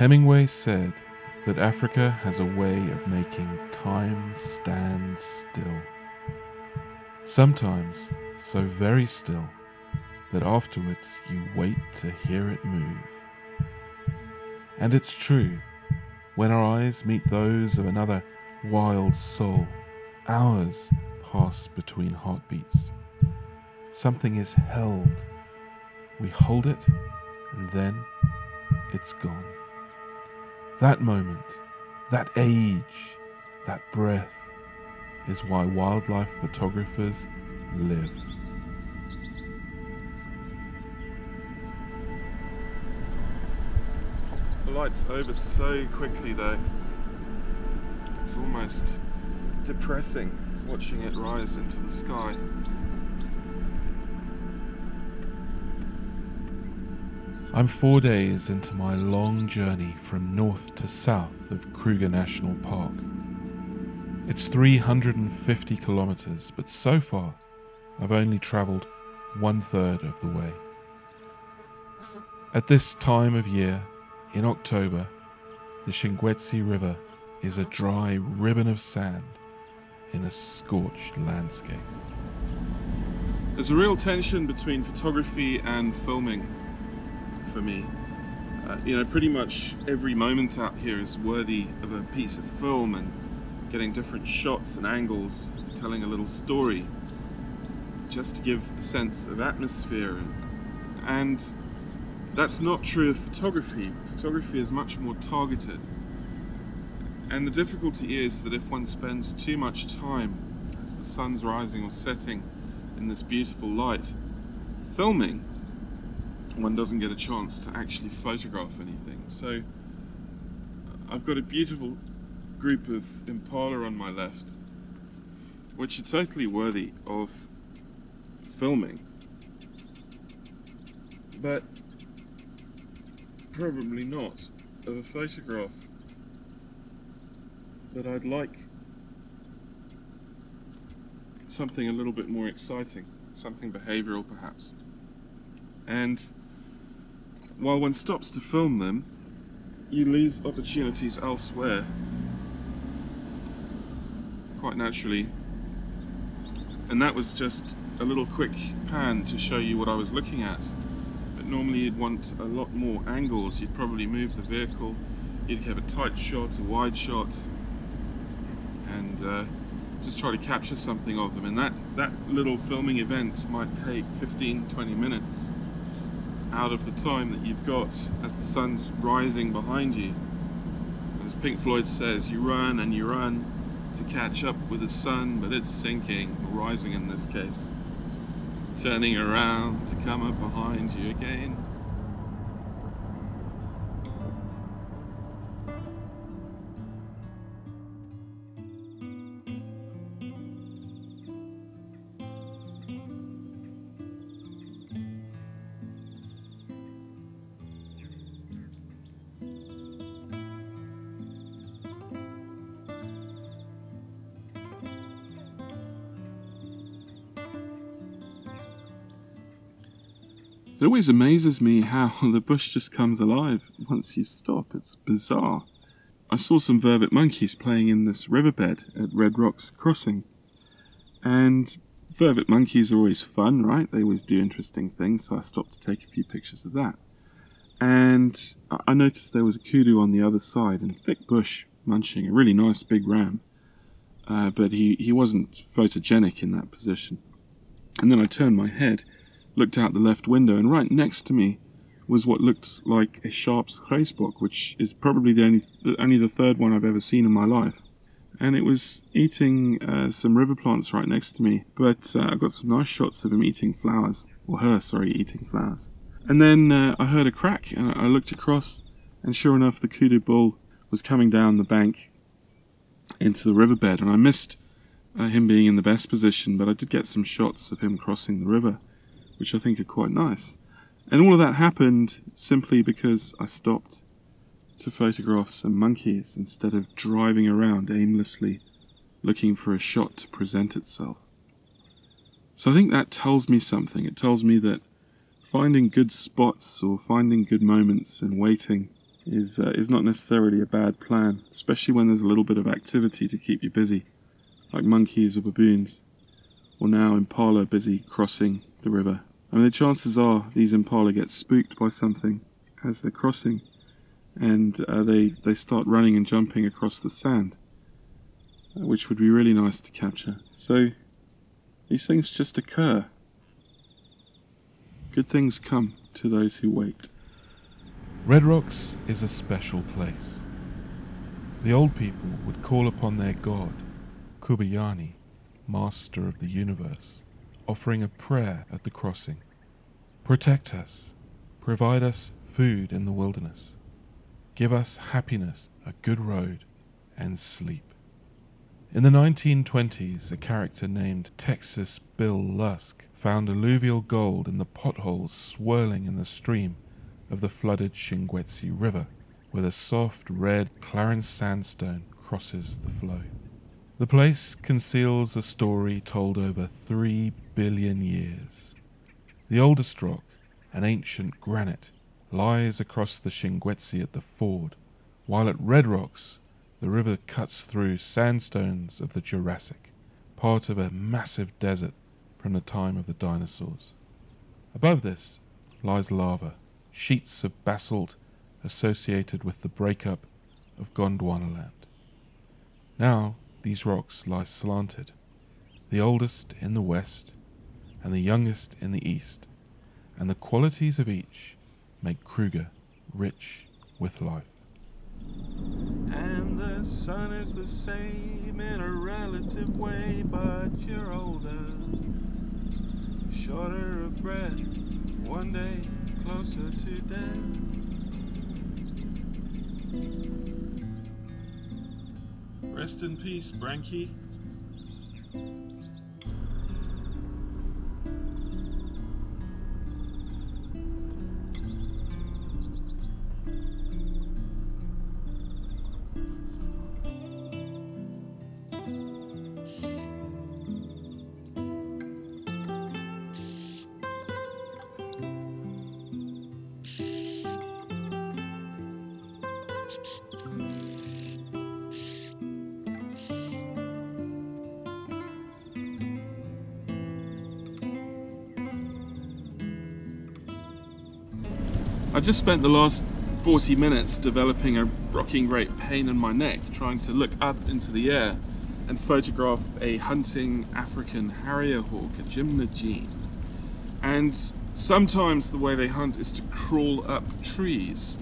Hemingway said that Africa has a way of making time stand still. Sometimes so very still that afterwards you wait to hear it move. And it's true, when our eyes meet those of another wild soul, hours pass between heartbeats. Something is held. We hold it, and then it's gone. That moment, that age, that breath is why wildlife photographers live. The light's over so quickly though. It's almost depressing watching it rise into the sky. I'm 4 days into my long journey from north to south of Kruger National Park. It's 350 kilometers, but so far I've only traveled 1/3 of the way. At this time of year, in October, the Shingwedzi River is a dry ribbon of sand in a scorched landscape. There's a real tension between photography and filming. For me, pretty much every moment out here is worthy of a piece of film, and getting different shots and angles, telling a little story, just to give a sense of atmosphere. And that's not true of photography. Photography is much more targeted. And the difficulty is that if one spends too much time, as the sun's rising or setting in this beautiful light, filming, one doesn't get a chance to actually photograph anything. So I've got a beautiful group of impala on my left, which are totally worthy of filming, but probably not of a photograph that I'd like. Something a little bit more exciting, something behavioral perhaps. And while one stops to film them, you lose opportunities elsewhere. Quite naturally. And that was just a little quick pan to show you what I was looking at. But normally you'd want a lot more angles. You'd probably move the vehicle. You'd have a tight shot, a wide shot, and just try to capture something of them. And that little filming event might take 15-20 minutes out of the time that you've got as the sun's rising behind you. As Pink Floyd says, you run to catch up with the sun, but it's sinking, or rising in this case, turning around to come up behind you again. It always amazes me how the bush just comes alive once you stop. It's bizarre. I saw some vervet monkeys playing in this riverbed at Red Rocks Crossing. And vervet monkeys are always fun, right? They always do interesting things, so I stopped to take a few pictures of that. And I noticed there was a kudu on the other side in a thick bush munching a really nice big ram. But he wasn't photogenic in that position. And then I turned my head, looked out the left window, and right next to me was what looked like a sharps kreisbok, which is probably the only third one I've ever seen in my life. And it was eating some river plants right next to me, but I got some nice shots of him eating flowers, or her, sorry, eating flowers. And then I heard a crack, and I looked across, and sure enough the kudu bull was coming down the bank into the riverbed, and I missed him being in the best position, but I did get some shots of him crossing the river, which I think are quite nice. And all of that happened simply because I stopped to photograph some monkeys instead of driving around aimlessly looking for a shot to present itself. So I think that tells me something. It tells me that finding good spots or finding good moments and waiting is not necessarily a bad plan, especially when there's a little bit of activity to keep you busy, like monkeys or baboons, or now impala busy crossing the river. I mean, the chances are these impala get spooked by something as they're crossing, and they start running and jumping across the sand, which would be really nice to capture. So these things just occur. Good things come to those who wait. Red Rocks is a special place. The old people would call upon their god, Kubayani, master of the universe, offering a prayer at the crossing. Protect us, provide us food in the wilderness, give us happiness, a good road, and sleep. In the 1920s, a character named Texas Bill Lusk found alluvial gold in the potholes swirling in the stream of the flooded Shingwedzi River, where the soft red Clarence sandstone crosses the flow. The place conceals a story told over 3 billion years. The oldest rock, an ancient granite, lies across the Shingwedzi at the ford, while at Red Rocks the river cuts through sandstones of the Jurassic, part of a massive desert from the time of the dinosaurs. Above this lies lava, sheets of basalt associated with the breakup of Gondwanaland. Now these rocks lie slanted, the oldest in the west and the youngest in the east, and the qualities of each make Kruger rich with life. And the sun is the same in a relative way, but you're older, shorter of breath, one day closer to death. Rest in peace, Branky. I just spent the last 40 minutes developing a rocking great pain in my neck trying to look up into the air and photograph a hunting African harrier hawk, a gymnogene. And sometimes the way they hunt is to crawl up trees.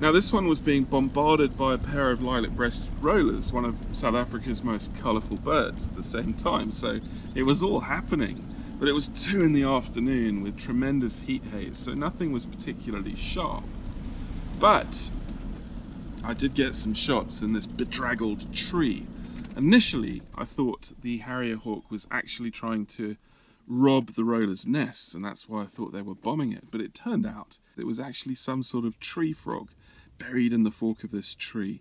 Now this one was being bombarded by a pair of lilac breasted rollers, one of South Africa's most colourful birds, at the same time, so it was all happening. But it was 2 in the afternoon with tremendous heat haze, so nothing was particularly sharp. But I did get some shots in this bedraggled tree. Initially, I thought the harrier hawk was actually trying to rob the roller's nests, and that's why I thought they were bombing it. But it turned out it was actually some sort of tree frog buried in the fork of this tree.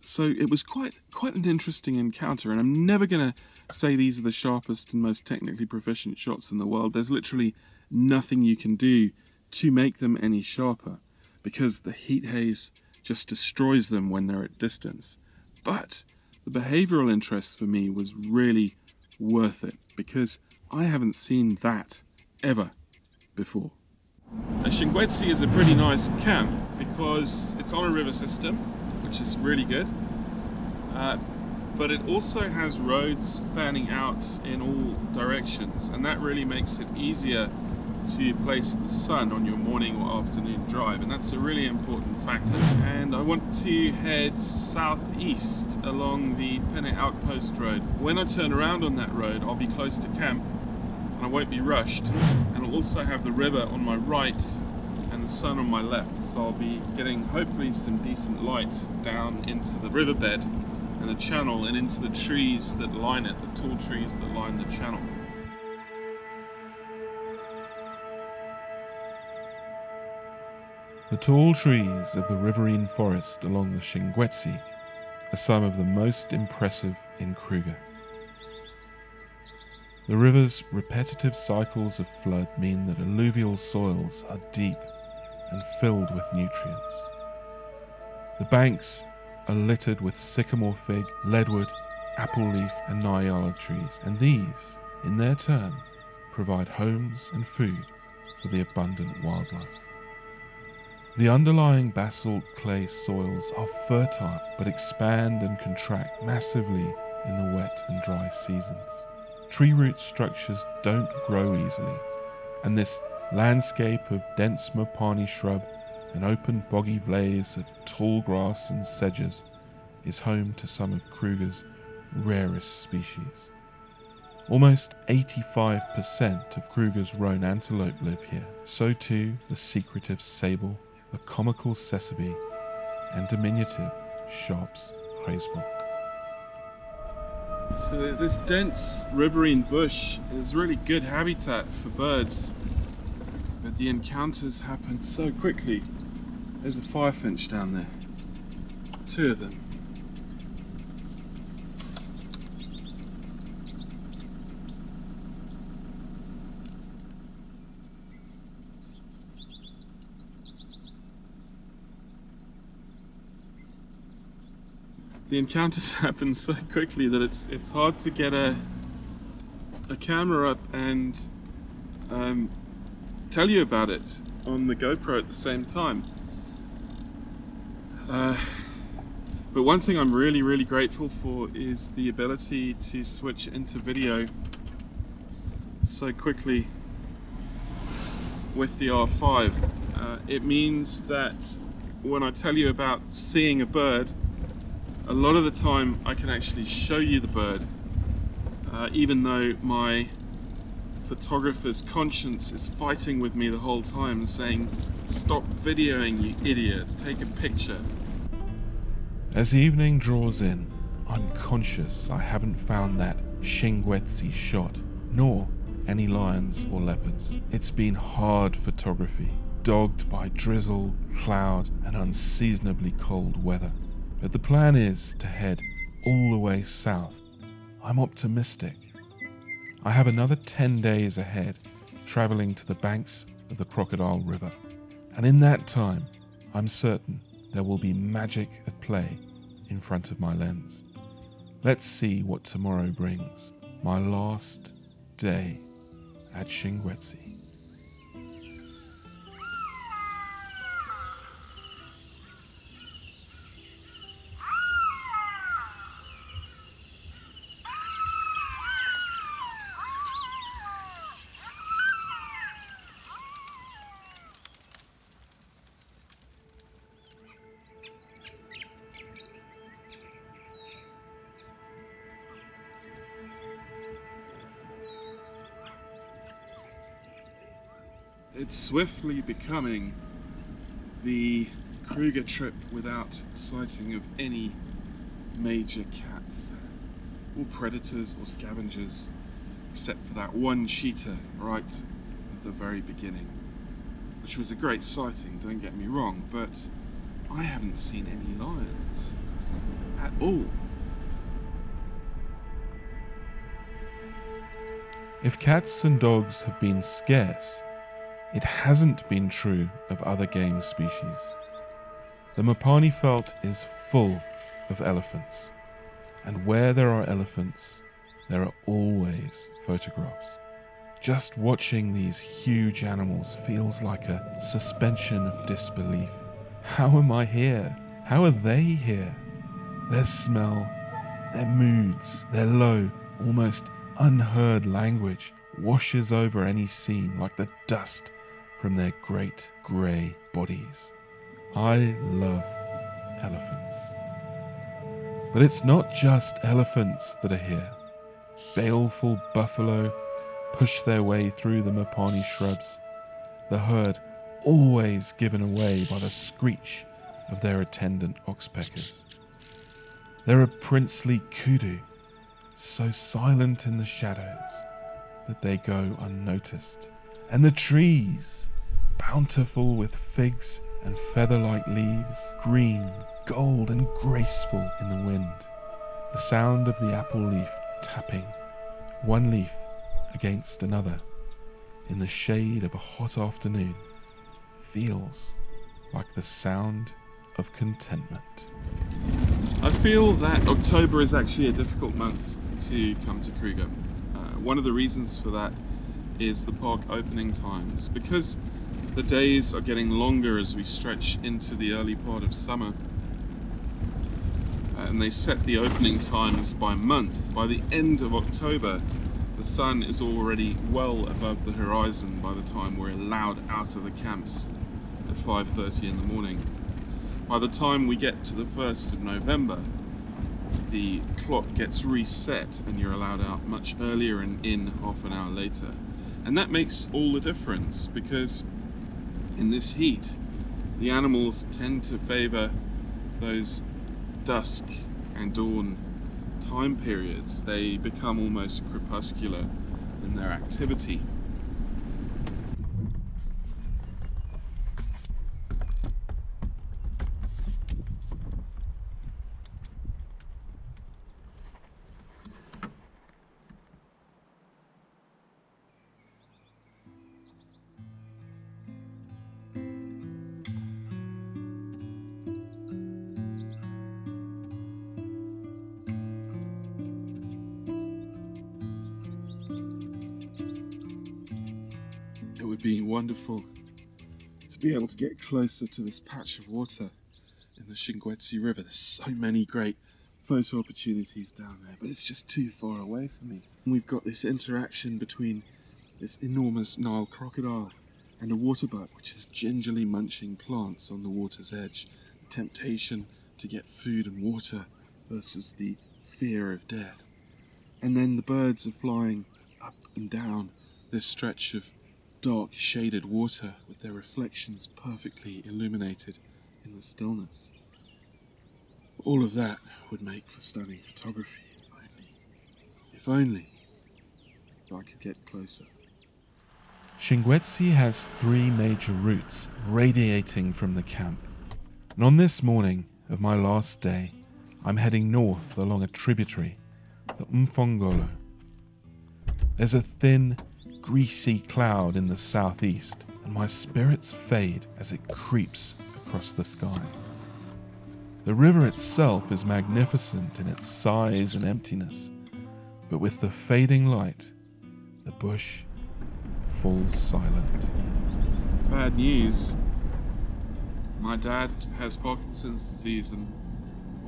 So it was quite an interesting encounter, and I'm never going to say these are the sharpest and most technically proficient shots in the world. There's literally nothing you can do to make them any sharper because the heat haze just destroys them when they're at distance. But the behavioural interest for me was really worth it because I haven't seen that ever before. Shingwedzi is a pretty nice camp because it's on a river system, which is really good. But it also has roads fanning out in all directions, and that really makes it easier to place the sun on your morning or afternoon drive, and that's a really important factor. And I want to head southeast along the Pennet Outpost Road. When I turn around on that road, I'll be close to camp and I won't be rushed, and I'll also have the river on my right and the sun on my left, so I'll be getting hopefully some decent light down into the riverbed and the channel and into the trees that line it, the tall trees that line the channel. The tall trees of the riverine forest along the Shingwedzi are some of the most impressive in Kruger. The river's repetitive cycles of flood mean that alluvial soils are deep and filled with nutrients. The banks are littered with sycamore fig, leadwood, apple leaf and niyala trees, and these, in their turn, provide homes and food for the abundant wildlife. The underlying basalt clay soils are fertile but expand and contract massively in the wet and dry seasons. Tree root structures don't grow easily, and this landscape of dense mopani shrub and open boggy vleis of tall grass and sedges is home to some of Kruger's rarest species. Almost 85% of Kruger's roan antelope live here, so too the secretive sable, the comical sassaby, and diminutive sharps kreisbok. So this dense riverine bush is really good habitat for birds, but the encounters happen so quickly. There's a firefinch down there, two of them. The encounters happen so quickly that it's hard to get a camera up and tell you about it on the GoPro at the same time. But one thing I'm really grateful for is the ability to switch into video so quickly with the R5. It means that when I tell you about seeing a bird, a lot of the time I can actually show you the bird, even though my photographer's conscience is fighting with me the whole time saying, "Stop videoing, you idiot, take a picture." As the evening draws in, I'm conscious I haven't found that Shingwedzi shot, nor any lions or leopards. It's been hard photography, dogged by drizzle, cloud and unseasonably cold weather. But the plan is to head all the way south. I'm optimistic. I have another 10 days ahead, traveling to the banks of the Crocodile River. And in that time, I'm certain there will be magic at play in front of my lens. Let's see what tomorrow brings. My last day at Shingwedzi. It's swiftly becoming the Kruger trip without sighting of any major cats, or predators or scavengers, except for that one cheetah right at the very beginning, which was a great sighting, don't get me wrong, but I haven't seen any lions at all. If cats and dogs have been scarce, it hasn't been true of other game species. The mopani felt is full of elephants, and where there are elephants, there are always photographs. Just watching these huge animals feels like a suspension of disbelief. How am I here? How are they here? Their smell, their moods, their low, almost unheard language washes over any scene like the dust from their great grey bodies. I love elephants. But it's not just elephants that are here. Baleful buffalo push their way through the mopani shrubs, the herd always given away by the screech of their attendant oxpeckers. There are princely kudu, so silent in the shadows that they go unnoticed. And the trees, bountiful with figs and feather-like leaves, green, gold and graceful in the wind. The sound of the apple leaf tapping, one leaf against another, in the shade of a hot afternoon, feels like the sound of contentment. I feel that October is actually a difficult month to come to Kruger. One of the reasons for that is the park opening times. Because the days are getting longer as we stretch into the early part of summer, and they set the opening times by month. By the end of October, the sun is already well above the horizon by the time we're allowed out of the camps at 5:30 in the morning. By the time we get to the 1st of November, the clock gets reset and you're allowed out much earlier and in half an hour later. And that makes all the difference, because in this heat, the animals tend to favor those dusk and dawn time periods. They become almost crepuscular in their activity. It would be wonderful to be able to get closer to this patch of water in the Shingwedzi River. There's so many great photo opportunities down there, but it's just too far away for me. And we've got this interaction between this enormous Nile crocodile and a waterbuck, which is gingerly munching plants on the water's edge. The temptation to get food and water versus the fear of death. And then the birds are flying up and down this stretch of dark shaded water with their reflections perfectly illuminated in the stillness. All of that would make for stunning photography, if I could get closer. Shingwedzi has three major routes radiating from the camp, and on this morning of my last day, I'm heading north along a tributary, the Umfongolo. There's a thin, greasy cloud in the southeast, and my spirits fade as it creeps across the sky. The river itself is magnificent in its size and emptiness, but with the fading light, the bush falls silent. Bad news. My dad has Parkinson's disease, and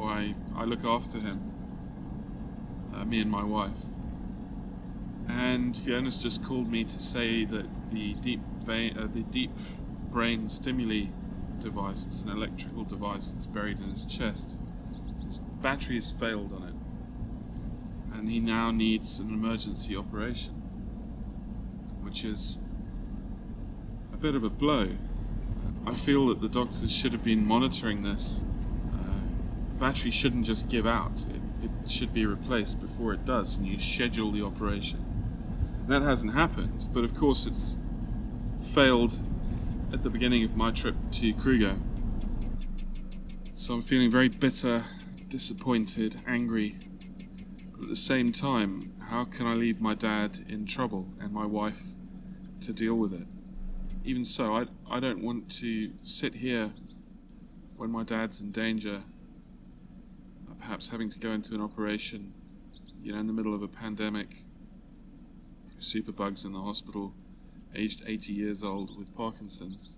I look after him, me and my wife. And Fiona's just called me to say that the Deep Brain Stimuli device, it's an electrical device that's buried in his chest, his battery has failed on it, and he now needs an emergency operation, which is a bit of a blow. I feel that the doctors should have been monitoring this. The battery shouldn't just give out, it should be replaced before it does, and you schedule the operation. That hasn't happened, but of course it's failed at the beginning of my trip to Kruger. So I'm feeling very bitter, disappointed, angry. But at the same time, how can I leave my dad in trouble and my wife to deal with it? Even so, I don't want to sit here when my dad's in danger, perhaps having to go into an operation, in the middle of a pandemic. Superbug's in the hospital, aged 80 years old with Parkinson's.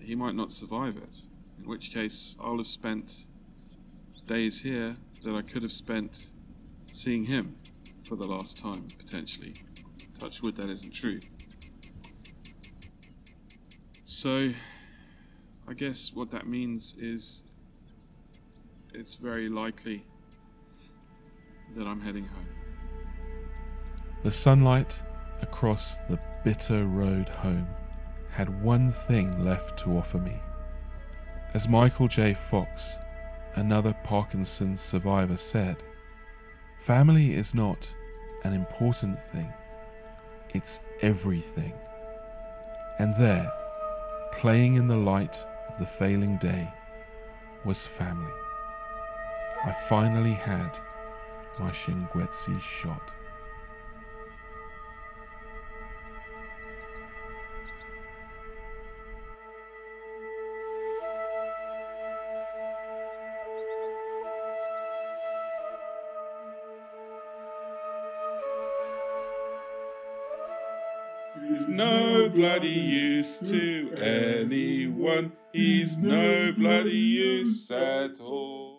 He might not survive it, in which case I'll have spent days here that I could have spent seeing him for the last time, potentially. Touch wood, that isn't true. So, I guess what that means is it's very likely that I'm heading home. The sunlight across the bitter road home had one thing left to offer me. As Michael J. Fox, another Parkinson's survivor, said, "Family is not an important thing, it's everything." And there, playing in the light of the failing day, was family. I finally had my Shingwedzi shot. He's no bloody use to anyone. He's no bloody use at all.